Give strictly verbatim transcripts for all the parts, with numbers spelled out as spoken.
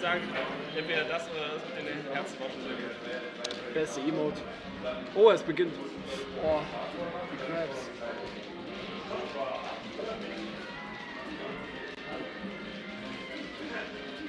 ich sagen, entweder das oder das mit den Herzwaschen. Beste Emote. Oh, es beginnt. Oh, die Crabs. Ja, das ist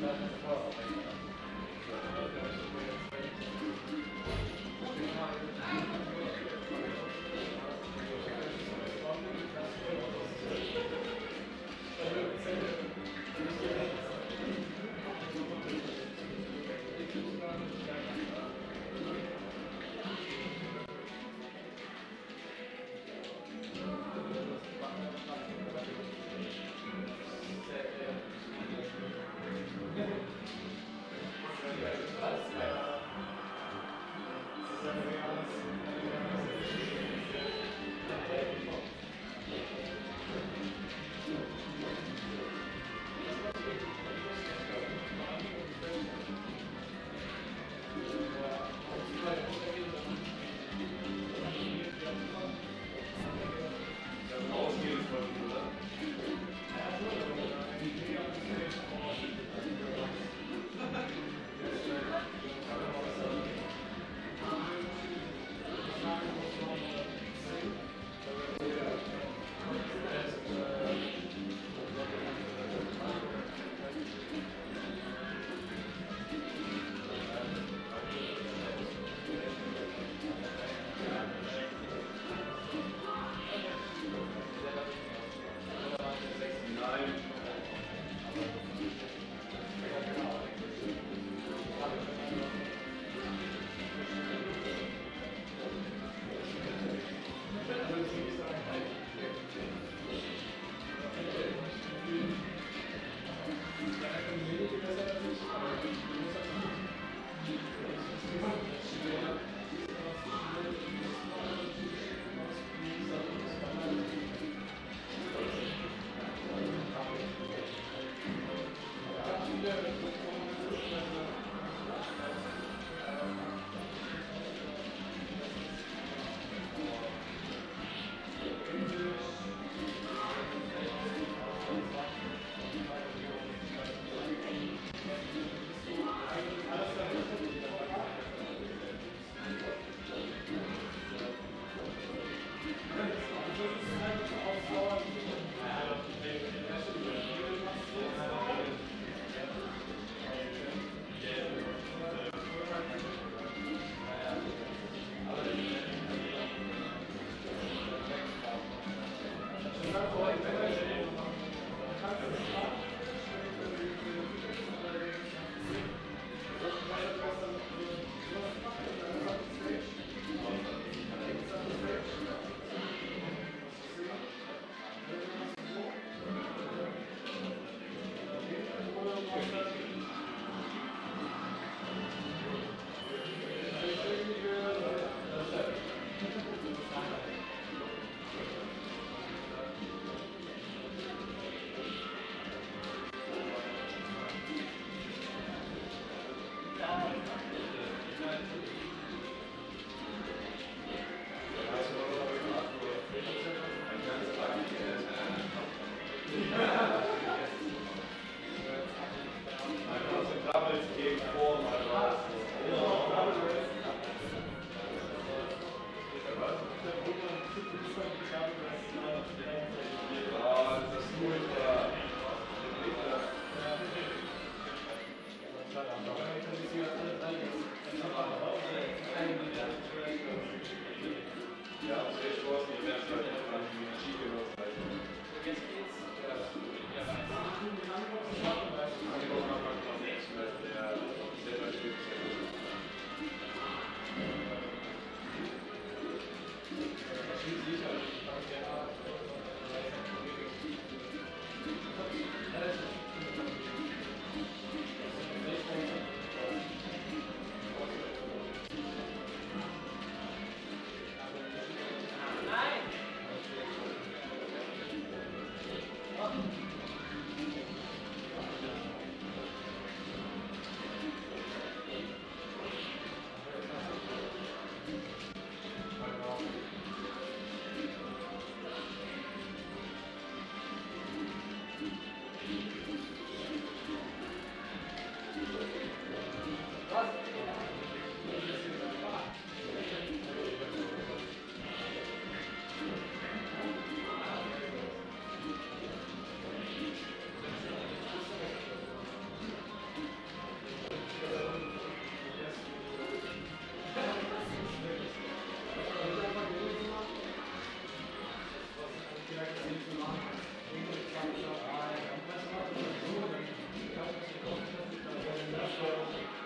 Gracias. Thank you.